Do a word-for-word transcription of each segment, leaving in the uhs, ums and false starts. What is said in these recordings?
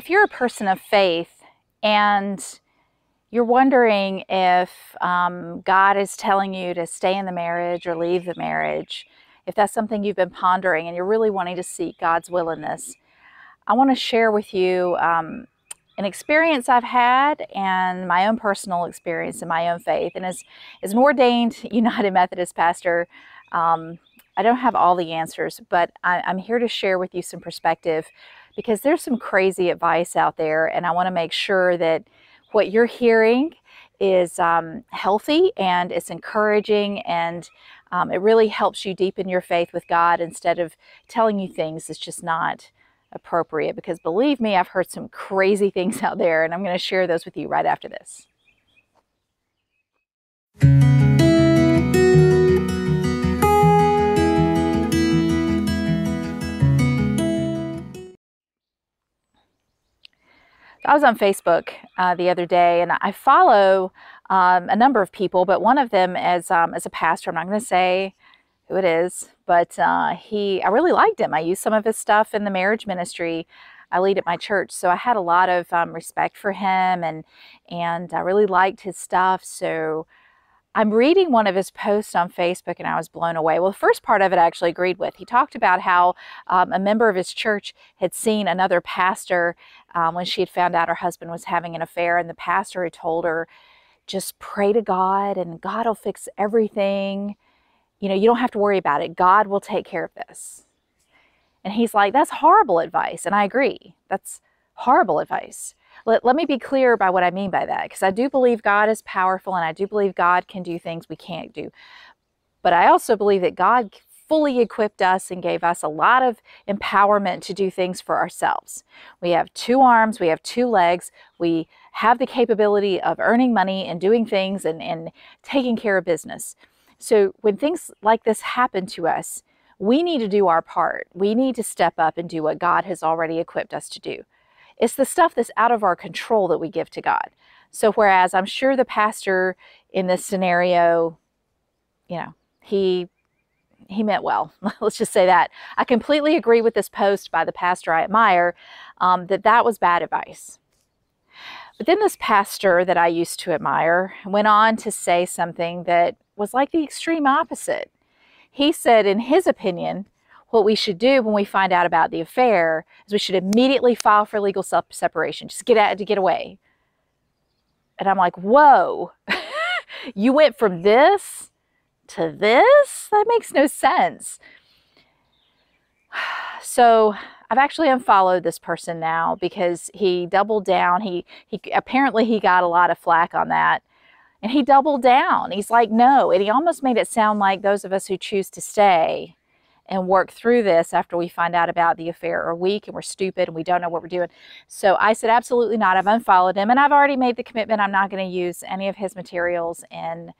if you're a person of faith and you're wondering if um, God is telling you to stay in the marriage or leave the marriage, if that's something you've been pondering and you're really wanting to seek God's will in this, I want to share with you um, an experience I've had and my own personal experience in my own faith. And as, as an ordained United Methodist pastor, um, I don't have all the answers, but I, I'm here to share with you some perspective, because there's some crazy advice out there, and I want to make sure that what you're hearing is um, healthy and it's encouraging, and um, it really helps you deepen your faith with God instead of telling you things that's just not appropriate. Because believe me, I've heard some crazy things out there, and I'm going to share those with you right after this. I was on Facebook uh, the other day, and I follow um, a number of people, but one of them is, um, is a pastor. I'm not going to say who it is, but uh, he, I really liked him. I used some of his stuff in the marriage ministry I lead at my church, so I had a lot of um, respect for him, and, and I really liked his stuff. So I'm reading one of his posts on Facebook, and I was blown away. Well, the first part of it I actually agreed with. He talked about how um, a member of his church had seen another pastor um, when she had found out her husband was having an affair, and the pastor had told her, just pray to God and God will fix everything. You know, you don't have to worry about it. God will take care of this. And he's like, that's horrible advice. And I agree. That's horrible advice. Let, let me be clear by what I mean by that, because I do believe God is powerful, and I do believe God can do things we can't do. But I also believe that God fully equipped us and gave us a lot of empowerment to do things for ourselves. We have two arms, we have two legs, we have the capability of earning money and doing things and, and taking care of business. So when things like this happen to us, we need to do our part. We need to step up and do what God has already equipped us to do. It's the stuff that's out of our control that we give to God. So whereas I'm sure the pastor in this scenario, you know, he he meant well. Let's just say that. I completely agree with this post by the pastor I admire, um, that that was bad advice. But then this pastor that I used to admire went on to say something that was like the extreme opposite. He said, in his opinion, what we should do when we find out about the affair is we should immediately file for legal separation. Just get out to get away. And I'm like, whoa, you went from this to this? That makes no sense. So I've actually unfollowed this person now, because he doubled down. He, he apparently he got a lot of flack on that. And he doubled down. He's like, no. And he almost made it sound like those of us who choose to stay and work through this after we find out about the affair are weak and we're stupid and we don't know what we're doing. So I said, absolutely not. I've unfollowed him, and I've already made the commitment I'm not going to use any of his materials in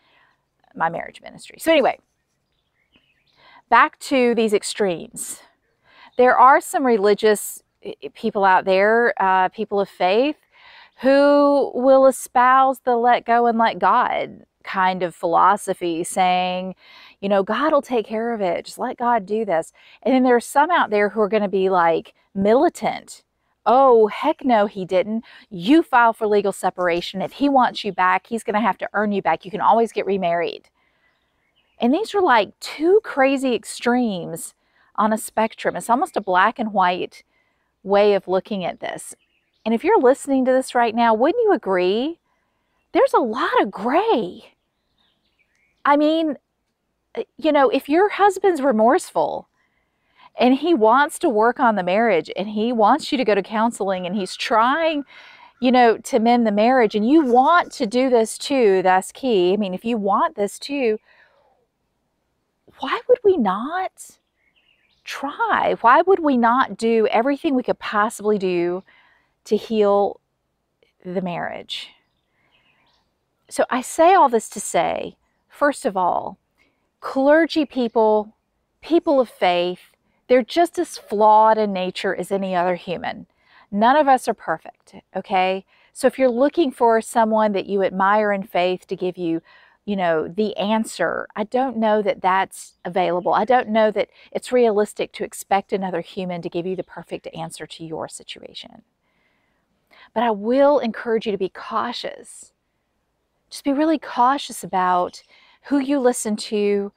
my marriage ministry. So anyway, back to these extremes. There are some religious people out there, uh, people of faith, who will espouse the let go and let God kind of philosophy, saying, you know, God will take care of it. Just let God do this. And then there's some out there who are going to be like militant. Oh, heck no, he didn't. You file for legal separation. If he wants you back, he's going to have to earn you back. You can always get remarried. And these are like two crazy extremes on a spectrum. It's almost a black and white way of looking at this. And if you're listening to this right now, wouldn't you agree? There's a lot of gray. I mean, you know, if your husband's remorseful and he wants to work on the marriage and he wants you to go to counseling and he's trying, you know, to mend the marriage, and you want to do this too, that's key. I mean, if you want this too, why would we not try? Why would we not do everything we could possibly do to heal the marriage? So I say all this to say, first of all, clergy people, people of faith, they're just as flawed in nature as any other human. None of us are perfect, okay? So if you're looking for someone that you admire in faith to give you, you know, the answer, I don't know that that's available. I don't know that it's realistic to expect another human to give you the perfect answer to your situation. But I will encourage you to be cautious. Just be really cautious about who you listen to.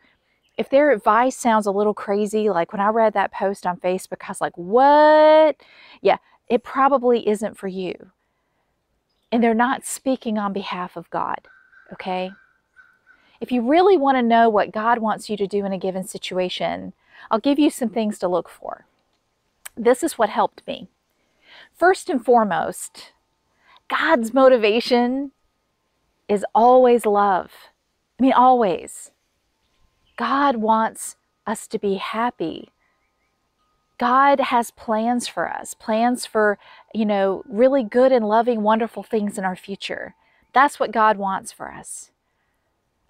If their advice sounds a little crazy, like when I read that post on Facebook, I was like, what? Yeah, it probably isn't for you. And they're not speaking on behalf of God, okay? If you really want to know what God wants you to do in a given situation, I'll give you some things to look for. This is what helped me. First and foremost, God's motivation is always love. I mean, always. God wants us to be happy. God has plans for us, plans for, you know, really good and loving, wonderful things in our future. That's what God wants for us.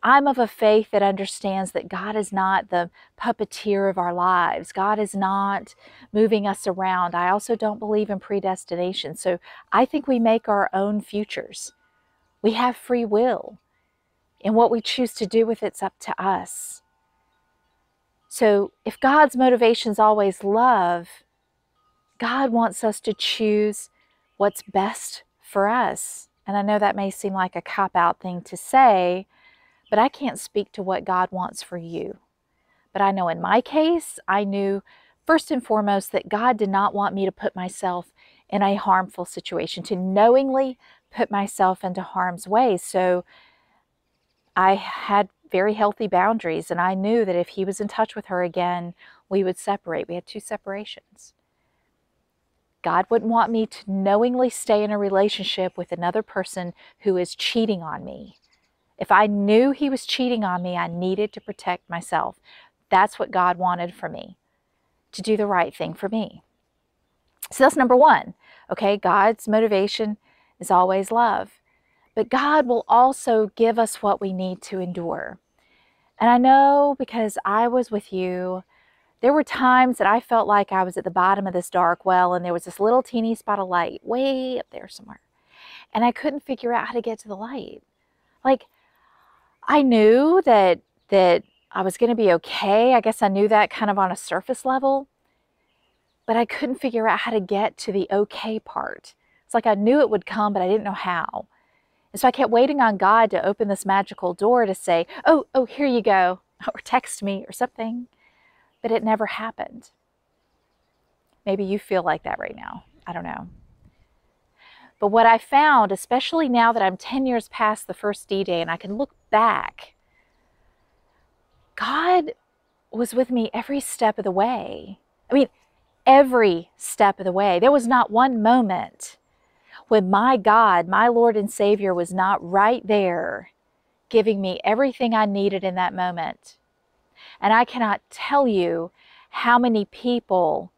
I'm of a faith that understands that God is not the puppeteer of our lives. God is not moving us around. I also don't believe in predestination. So I think we make our own futures. We have free will, and what we choose to do with it's up to us. So if God's motivation is always love, God wants us to choose what's best for us. And I know that may seem like a cop-out thing to say, but I can't speak to what God wants for you. But I know in my case, I knew first and foremost that God did not want me to put myself in a harmful situation, to knowingly put myself into harm's way. So I had very healthy boundaries, and I knew that if he was in touch with her again, we would separate. We had two separations. God wouldn't want me to knowingly stay in a relationship with another person who is cheating on me. If I knew he was cheating on me, I needed to protect myself. That's what God wanted for me, to do the right thing for me. So that's number one, okay? God's motivation is always love. But God will also give us what we need to endure. And I know, because I was with you, there were times that I felt like I was at the bottom of this dark well, and there was this little teeny spot of light way up there somewhere. And I couldn't figure out how to get to the light. Like, I knew that that I was going to be okay. I guess I knew that kind of on a surface level, but I couldn't figure out how to get to the okay part. It's like I knew it would come, but I didn't know how. And so I kept waiting on God to open this magical door to say, oh, oh, here you go, or text me or something, but it never happened. Maybe you feel like that right now. I don't know. But what I found, especially now that I'm ten years past the first D-Day and I can look back, God was with me every step of the way. I mean, every step of the way. There was not one moment when my God, my Lord and Savior, was not right there giving me everything I needed in that moment. And I cannot tell you how many people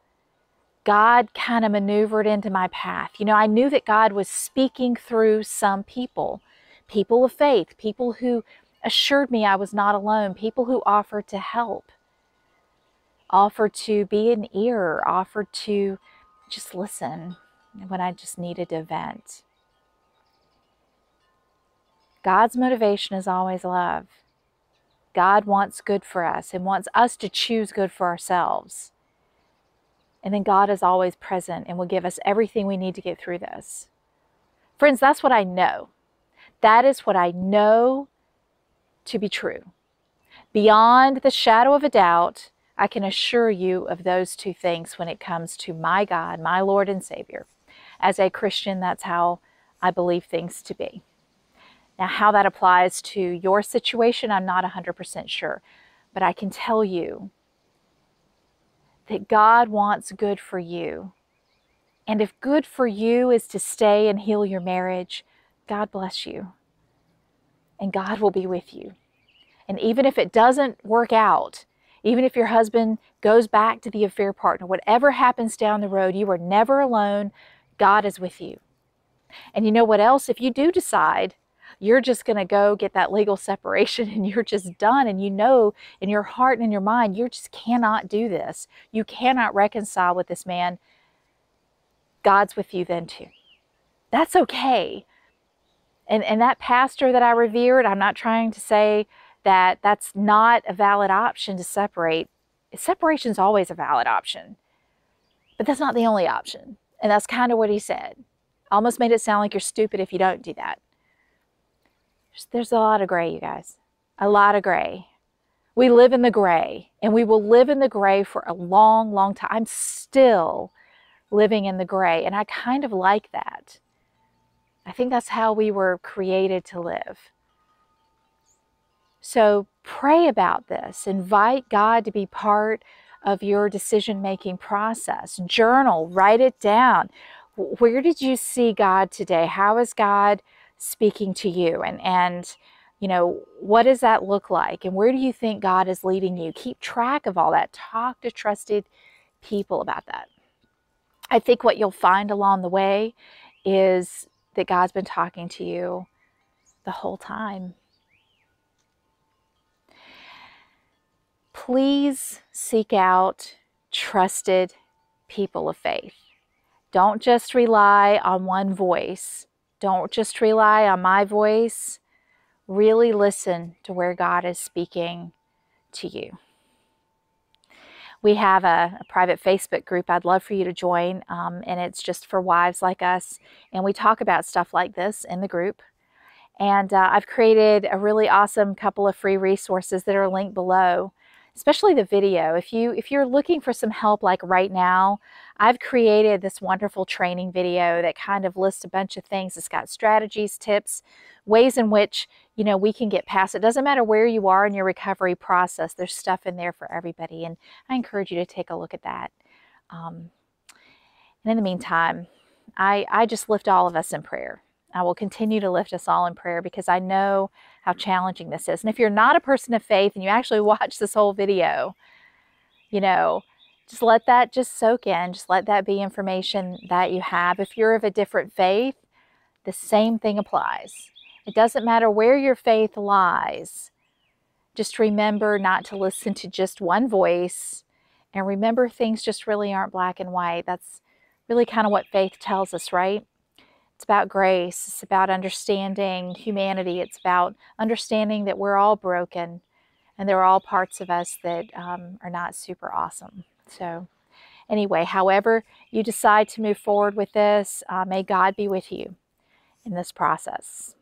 God kind of maneuvered into my path. You know, I knew that God was speaking through some people, people of faith, people who assured me I was not alone, people who offered to help, offered to be an ear, offered to just listen when I just needed to vent. God's motivation is always love. God wants good for us and wants us to choose good for ourselves. And then God is always present and will give us everything we need to get through this. Friends, that's what I know. That is what I know to be true. Beyond the shadow of a doubt, I can assure you of those two things when it comes to my God, my Lord and Savior. As a Christian, that's how I believe things to be. Now, how that applies to your situation, I'm not one hundred percent sure, but I can tell you that God wants good for you. And if good for you is to stay and heal your marriage, God bless you. And God will be with you. And even if it doesn't work out, even if your husband goes back to the affair partner, whatever happens down the road, you are never alone. God is with you. And you know what else? If you do decide you're just going to go get that legal separation and you're just done, and you know in your heart and in your mind, you just cannot do this. You cannot reconcile with this man. God's with you then too. That's okay. And, and that pastor that I revered, I'm not trying to say that that's not a valid option to separate. Separation is always a valid option, but that's not the only option. And that's kind of what he said. Almost made it sound like you're stupid if you don't do that. There's, there's a lot of gray, you guys. A lot of gray. We live in the gray, and we will live in the gray for a long, long time. I'm still living in the gray, and I kind of like that. I think that's how we were created to live. So pray about this. Invite God to be part of your decision-making process. Journal, write it down. Where did you see God today? How is God speaking to you? And, and you know, what does that look like? And where do you think God is leading you? Keep track of all that. Talk to trusted people about that. I think what you'll find along the way is that God's been talking to you the whole time. Please seek out trusted people of faith. Don't just rely on one voice. Don't just rely on my voice. Really listen to where God is speaking to you. We have a, a private Facebook group I'd love for you to join, um, and it's just for wives like us. And we talk about stuff like this in the group. And uh, I've created a really awesome couple of free resources that are linked below, especially the video. If, you, if you're looking for some help like right now, I've created this wonderful training video that kind of lists a bunch of things. It's got strategies, tips, ways in which, you know, we can get past. It doesn't matter where you are in your recovery process. There's stuff in there for everybody. And I encourage you to take a look at that. Um, and in the meantime, I, I just lift all of us in prayer. I will continue to lift us all in prayer because I know how challenging this is. And if you're not a person of faith and you actually watch this whole video, you know, just let that just soak in. Just let that be information that you have. If you're of a different faith, the same thing applies. It doesn't matter where your faith lies. Just remember not to listen to just one voice, and remember things just really aren't black and white. That's really kind of what faith tells us, right? It's about grace. It's about understanding humanity. It's about understanding that we're all broken, and there are all parts of us that um, are not super awesome. So anyway, however you decide to move forward with this, uh, may God be with you in this process.